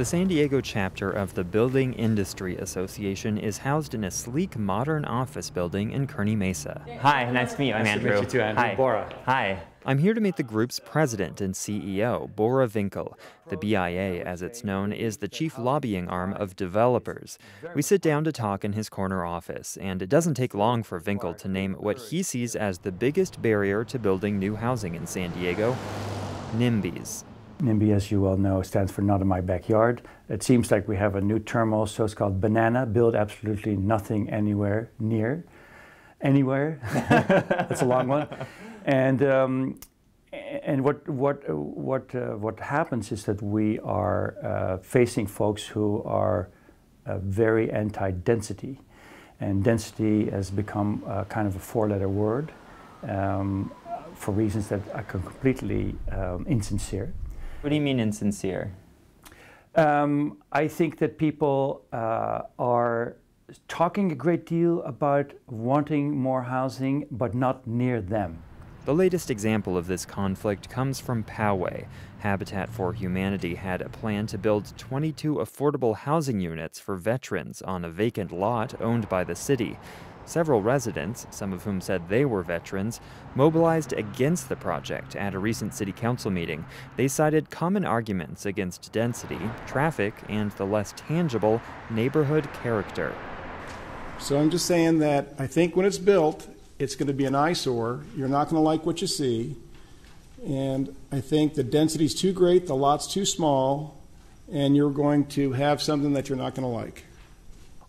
The San Diego chapter of the Building Industry Association is housed in a sleek, modern office building in Kearny Mesa. Hi, nice to meet you. I'm Andrew. Nice to meet you too, Andrew. Hi. Borre. Hi. I'm here to meet the group's president and CEO, Borre Winckel. The BIA, as it's known, is the chief lobbying arm of developers. We sit down to talk in his corner office, and it doesn't take long for Winckel to name what he sees as the biggest barrier to building new housing in San Diego: NIMBYs. NIMBY, as you well know, stands for Not In My Backyard. It seems like we have a new term also. It's called BANANA, build absolutely nothing anywhere near. Anywhere, that's a long one. And what happens is that we are facing folks who are very anti-density, and density has become kind of a four-letter word for reasons that are completely insincere. What do you mean insincere? I think that people are talking a great deal about wanting more housing, but not near them. The latest example of this conflict comes from Poway. Habitat for Humanity had a plan to build 22 affordable housing units for veterans on a vacant lot owned by the city. Several residents, some of whom said they were veterans, mobilized against the project at a recent city council meeting. They cited common arguments against density, traffic, and the less tangible neighborhood character. So I'm just saying that I think when it's built, it's going to be an eyesore. You're not going to like what you see. And I think the density's too great, the lot's too small, and you're going to have something that you're not going to like.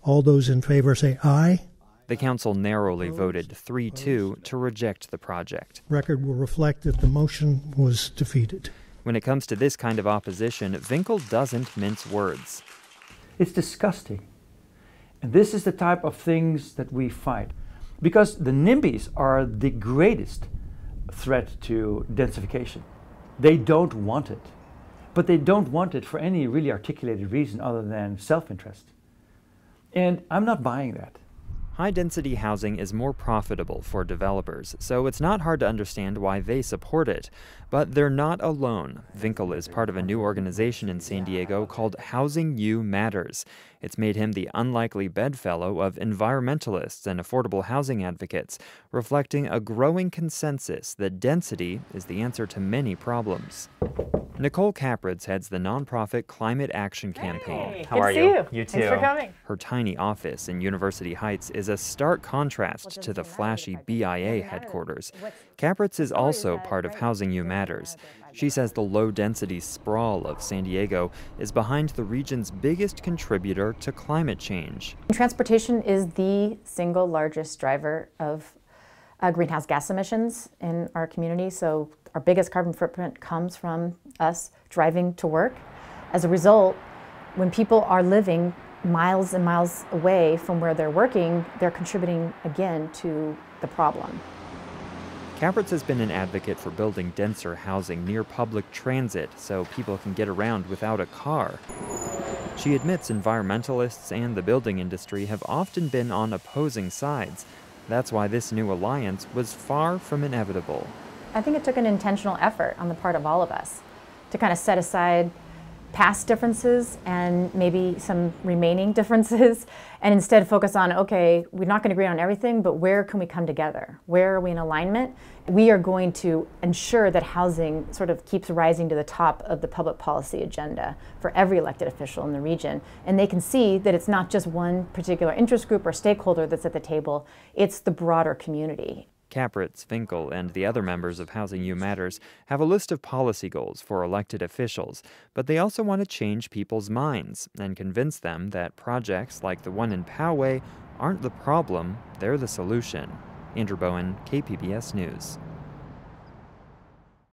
All those in favor say aye. The council narrowly voted 3-2 to reject the project. Record will reflect that the motion was defeated. When it comes to this kind of opposition, Winckel doesn't mince words. It's disgusting. And this is the type of things that we fight, because the NIMBYs are the greatest threat to densification. They don't want it, but they don't want it for any really articulated reason other than self-interest. And I'm not buying that. High-density housing is more profitable for developers, so it's not hard to understand why they support it. But they're not alone. Winckel is part of a new organization in San Diego called Housing You Matters. It's made him the unlikely bedfellow of environmentalists and affordable housing advocates, reflecting a growing consensus that density is the answer to many problems. Nicole Capretz heads the nonprofit Climate Action Campaign. Hey, how are you? You too. Thanks for coming. Her tiny office in University Heights is a stark contrast to the flashy BIA headquarters. Capretz is also part of Housing You Matters. She says the low-density sprawl of San Diego is behind the region's biggest contributor to climate change. Transportation is the single largest driver of greenhouse gas emissions in our community, so our biggest carbon footprint comes from us driving to work. As a result, when people are living miles and miles away from where they're working, they're contributing again to the problem. Capretz has been an advocate for building denser housing near public transit so people can get around without a car. She admits environmentalists and the building industry have often been on opposing sides. That's why this new alliance was far from inevitable. I think it took an intentional effort on the part of all of us to kind of set aside past differences and maybe some remaining differences and instead focus on, okay, we're not going to agree on everything, but where can we come together? Where are we in alignment? We are going to ensure that housing sort of keeps rising to the top of the public policy agenda for every elected official in the region. And they can see that it's not just one particular interest group or stakeholder that's at the table, it's the broader community. Capretz, Winckel, and the other members of Housing You Matters have a list of policy goals for elected officials, but they also want to change people's minds and convince them that projects like the one in Poway aren't the problem, they're the solution. Andrew Bowen, KPBS News.